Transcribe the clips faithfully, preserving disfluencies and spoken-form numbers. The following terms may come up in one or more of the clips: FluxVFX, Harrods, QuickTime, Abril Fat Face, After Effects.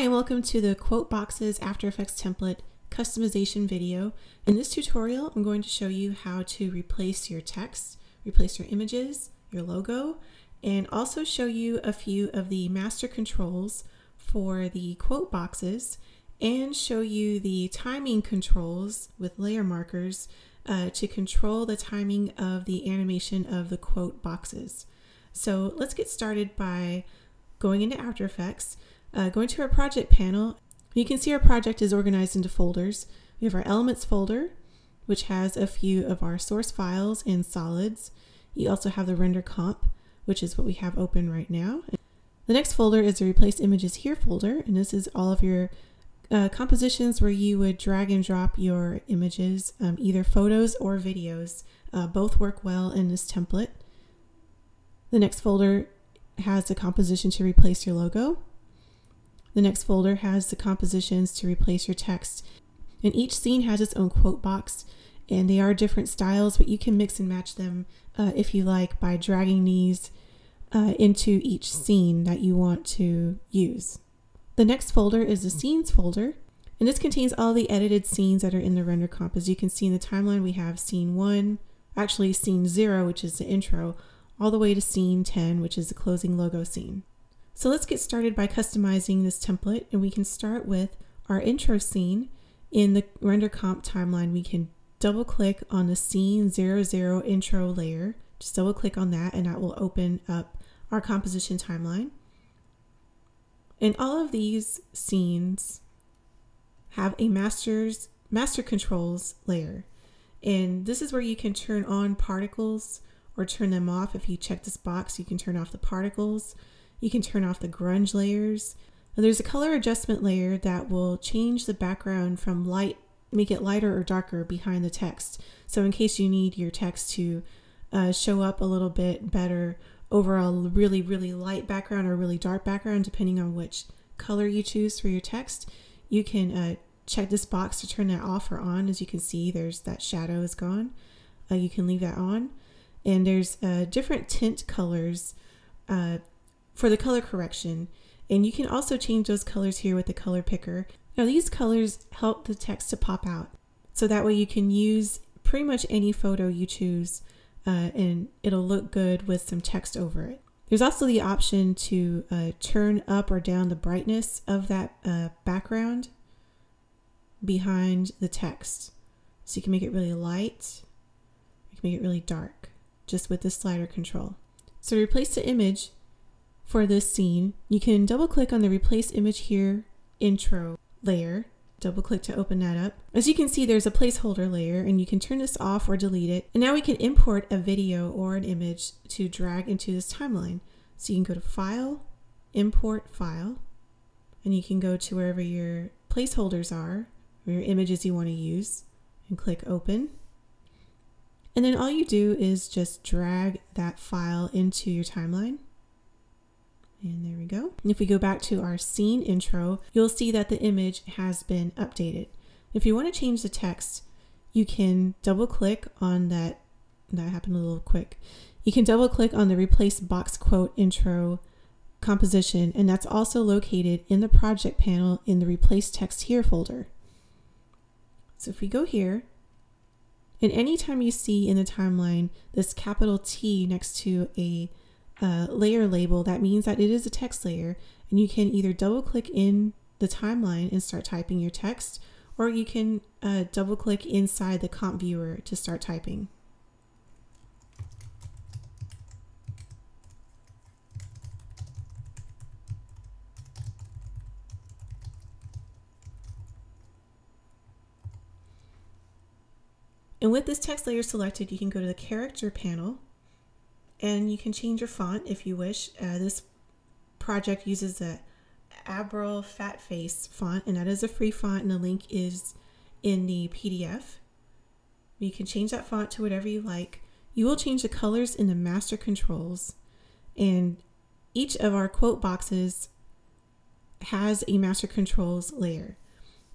Hi, and welcome to the Quote Boxes After Effects template customization video. In this tutorial, I'm going to show you how to replace your text, replace your images, your logo, and also show you a few of the master controls for the quote boxes and show you the timing controls with layer markers uh, to control the timing of the animation of the quote boxes. So let's get started by going into After Effects. Uh, going to our project panel, you can see our project is organized into folders. We have our elements folder, which has a few of our source files and solids. You also have the render comp, which is what we have open right now. The next folder is the replace images here folder, and this is all of your uh, compositions where you would drag and drop your images, um, either photos or videos. Uh, both work well in this template. The next folder has the composition to replace your logo. The next folder has the compositions to replace your text, and each scene has its own quote box, and they are different styles, but you can mix and match them uh, if you like by dragging these uh, into each scene that you want to use. The next folder is the scenes folder, and this contains all the edited scenes that are in the render comp. As you can see in the timeline, we have scene one, actually scene zero, which is the intro, all the way to scene ten, which is the closing logo scene. So let's get started by customizing this template, and we can start with our intro scene. In the render comp timeline, we can double click on the scene zero zero intro layer, just double click on that, and that will open up our composition timeline. And all of these scenes have a masters, master controls layer. And this is where you can turn on particles or turn them off. If you check this box, you can turn off the particles. You can turn off the grunge layers. Now, there's a color adjustment layer that will change the background from light, make it lighter or darker behind the text. So in case you need your text to uh, show up a little bit better over a really, really light background or really dark background, depending on which color you choose for your text, you can uh, check this box to turn that off or on. As you can see, there's that shadow is gone. Uh, you can leave that on. And there's uh, different tint colors uh, for the color correction, and you can also change those colors here with the color picker. Now, these colors help the text to pop out, so that way you can use pretty much any photo you choose uh, and it'll look good with some text over it. There's also the option to uh, turn up or down the brightness of that uh, background behind the text, so you can make it really light, you can make it really dark just with the slider control. So to replace the image for this scene, you can double click on the replace image here intro layer, double click to open that up. As you can see, there's a placeholder layer, and you can turn this off or delete it. And now we can import a video or an image to drag into this timeline. So you can go to File, Import File, and you can go to wherever your placeholders are, or your images you want to use, and click Open. And then all you do is just drag that file into your timeline. And there we go. And if we go back to our scene intro, you'll see that the image has been updated. If you want to change the text, you can double click on that. That happened a little quick. You can double click on the replace box quote intro composition, and that's also located in the project panel in the replace text here folder. So if we go here, and anytime you see in the timeline this capital T next to a Uh, layer label, that means that it is a text layer, and you can either double click in the timeline and start typing your text, or you can uh, double click inside the comp viewer to start typing. And with this text layer selected, you can go to the character panel, and you can change your font if you wish. Uh, this project uses the Abril Fat Face font, and that is a free font, and the link is in the P D F. You can change that font to whatever you like. You will change the colors in the master controls, and each of our quote boxes has a master controls layer.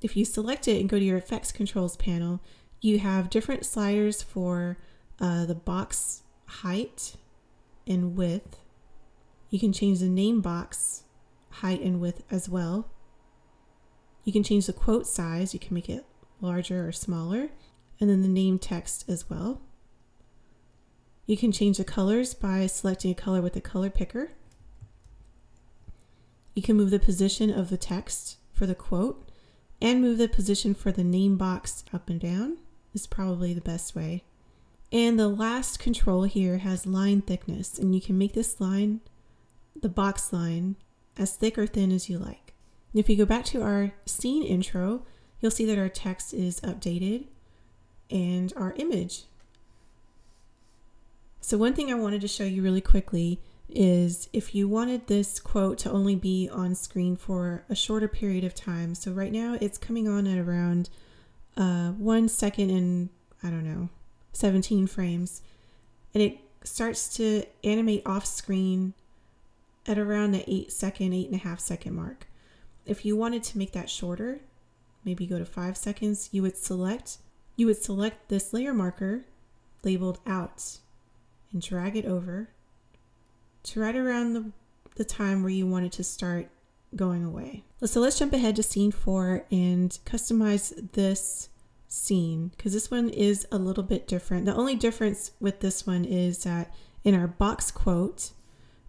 If you select it and go to your effects controls panel, you have different sliders for uh, the box height and width. You can change the name box height and width as well. You can change the quote size. You can make it larger or smaller, and then the name text as well. You can change the colors by selecting a color with the color picker. You can move the position of the text for the quote and move the position for the name box up and down is probably the best way. And the last control here has line thickness, and you can make this line, the box line, as thick or thin as you like. And if you go back to our scene intro, you'll see that our text is updated and our image. So one thing I wanted to show you really quickly is if you wanted this quote to only be on screen for a shorter period of time. So right now it's coming on at around uh, one second and I don't know, seventeen frames. And it starts to animate off screen at around the eight second, eight and a half second mark. If you wanted to make that shorter, maybe go to five seconds, you would select, you would select this layer marker labeled out and drag it over to right around the, the time where you want it to start going away. So let's jump ahead to scene four and customize this scene because this one is a little bit different. The only difference with this one is that in our box quote,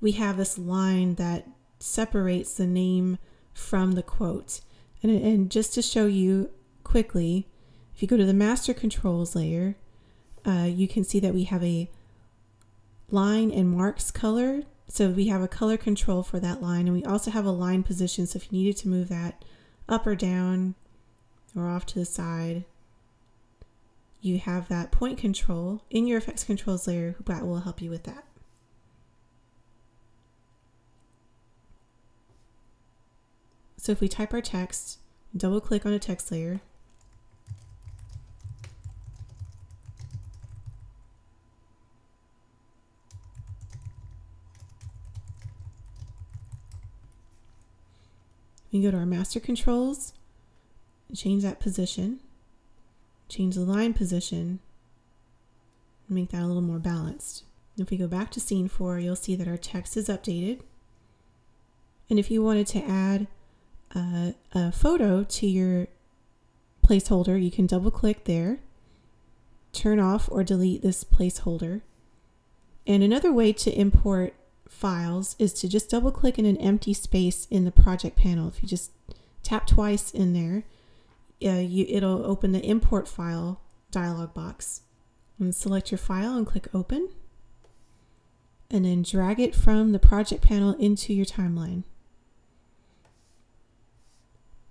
we have this line that separates the name from the quote. And, and just to show you quickly, if you go to the master controls layer, uh, you can see that we have a line and marks color. So we have a color control for that line, and we also have a line position. So if you needed to move that up or down or off to the side, you have that point control in your effects controls layer that will help you with that. So if we type our text, double click on a text layer, we can go to our master controls, change that position, change the line position, and make that a little more balanced. If we go back to scene four, you'll see that our text is updated. And if you wanted to add a, a photo to your placeholder, you can double click there, turn off or delete this placeholder. And another way to import files is to just double click in an empty space in the project panel. If you just tap twice in there, uh, you, it'll open the import file dialog box. And select your file and click open, and then drag it from the project panel into your timeline.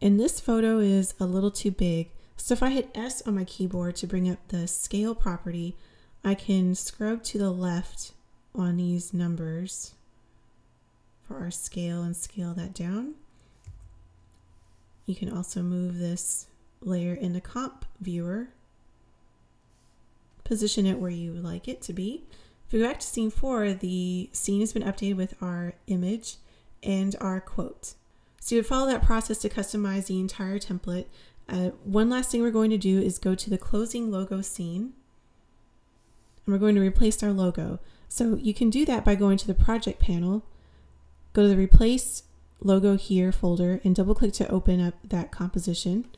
And this photo is a little too big, so if I hit S on my keyboard to bring up the scale property, I can scrub to the left on these numbers for our scale and scale that down. You can also move this layer in the comp viewer, position it where you would like it to be. If we go back to scene four, the scene has been updated with our image and our quote. So you would follow that process to customize the entire template. Uh, one last thing we're going to do is go to the closing logo scene, and we're going to replace our logo. So you can do that by going to the project panel, go to the replace logo here folder, and double click to open up that composition.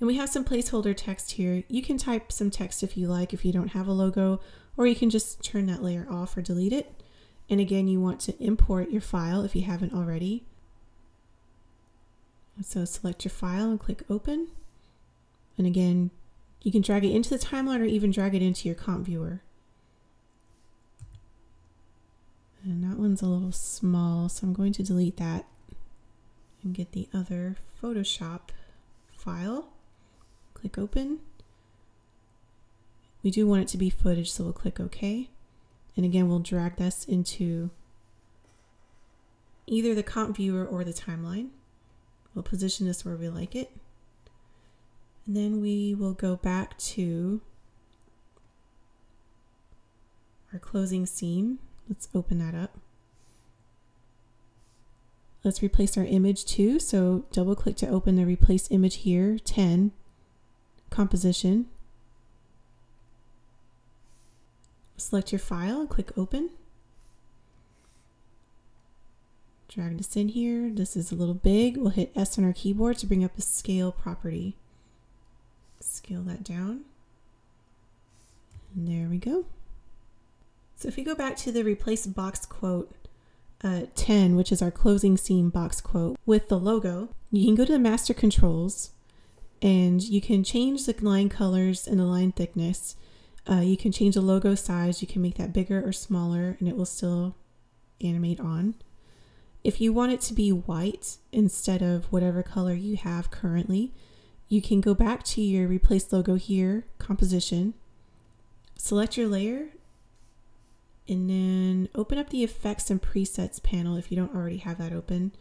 And we have some placeholder text here. You can type some text if you like, if you don't have a logo, or you can just turn that layer off or delete it. And again, you want to import your file if you haven't already. So select your file and click open. And again, you can drag it into the timeline or even drag it into your comp viewer. And that one's a little small, so I'm going to delete that and get the other Photoshop file. Click open. We do want it to be footage, so we'll click OK. And again, we'll drag this into either the comp viewer or the timeline. We'll position this where we like it. And then we will go back to our closing scene. Let's open that up. Let's replace our image too. So double click to open the replace image here, ten, composition. Select your file and click open. Drag this in here. This is a little big. We'll hit S on our keyboard to bring up a scale property. Scale that down. And there we go. So if we go back to the replace box quote uh, ten, which is our closing seam box quote with the logo, you can go to the master controls and you can change the line colors and the line thickness. Uh, you can change the logo size. You can make that bigger or smaller and it will still animate on. If you want it to be white instead of whatever color you have currently, you can go back to your replace logo here, composition, select your layer, and then open up the effects and presets panel if you don't already have that open,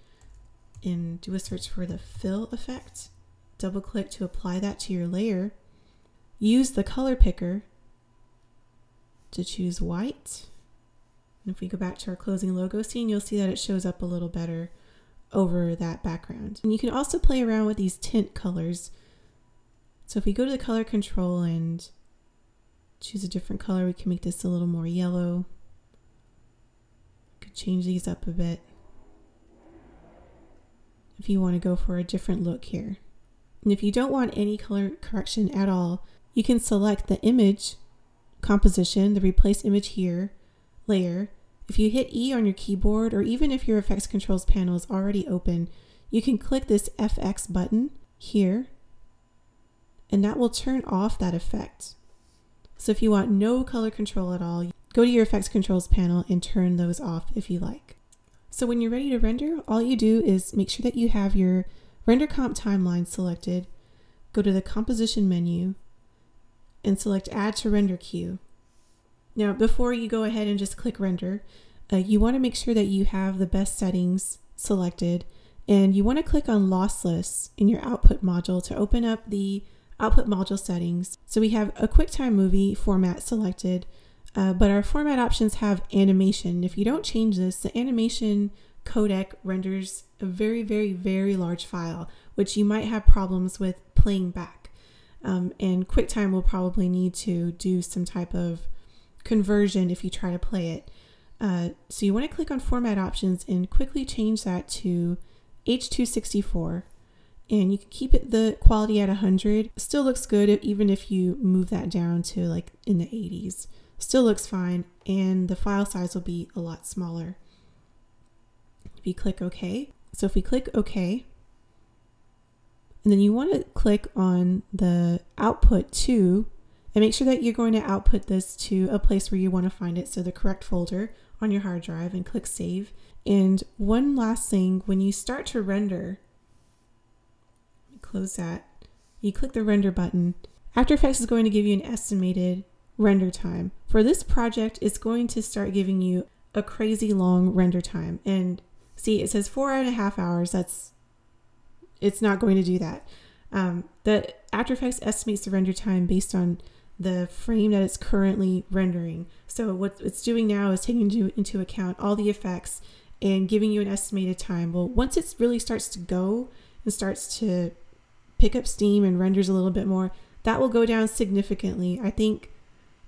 and do a search for the fill effect. Double click to apply that to your layer. Use the color picker to choose white. And if we go back to our closing logo scene, you'll see that it shows up a little better over that background. And you can also play around with these tint colors. So if we go to the color control and choose a different color, we can make this a little more yellow. Could change these up a bit if you want to go for a different look here. And if you don't want any color correction at all, you can select the image composition, the replace image here, layer. If you hit E on your keyboard, or even if your effects controls panel is already open, you can click this F X button here, and that will turn off that effect. So if you want no color control at all, go to your effects controls panel and turn those off if you like. So when you're ready to render, all you do is make sure that you have your render comp timeline selected, go to the composition menu, and select add to render queue. Now, before you go ahead and just click render, uh, you want to make sure that you have the best settings selected, and you want to click on lossless in your output module to open up the output module settings. So we have a QuickTime movie format selected, uh, but our format options have animation. If you don't change this, the animation codec renders a very, very, very large file, which you might have problems with playing back. Um, and QuickTime will probably need to do some type of conversion if you try to play it. Uh, so you want to click on format options and quickly change that to H two sixty-four. And you can keep it the quality at one hundred. It still looks good even if you move that down to like in the eighties. Still looks fine, and the file size will be a lot smaller. If you click OK, so if we click OK, and then you want to click on the output to, and make sure that you're going to output this to a place where you want to find it, so the correct folder on your hard drive, and click Save. And one last thing, when you start to render, close that, you click the render button. After Effects is going to give you an estimated render time. For this project, it's going to start giving you a crazy long render time. And see, it says four and a half hours. That's, it's not going to do that. Um, the After Effects estimates the render time based on the frame that it's currently rendering. So what it's doing now is taking into, into account all the effects and giving you an estimated time. Well, once it really starts to go and starts to pick up steam and renders a little bit more, that will go down significantly. I think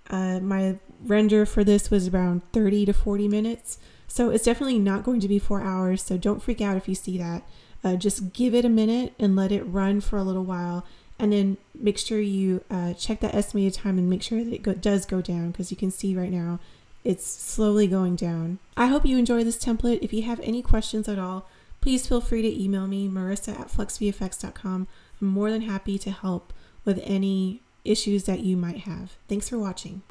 uh, my render for this was around thirty to forty minutes. So it's definitely not going to be four hours. So don't freak out if you see that. Uh, just give it a minute and let it run for a little while. And then make sure you uh, check that estimated time and make sure that it go does go down, because you can see right now it's slowly going down. I hope you enjoy this template. If you have any questions at all, please feel free to email me, Marissa at flux v f x dot com. I'm more than happy to help with any issues that you might have. Thanks for watching.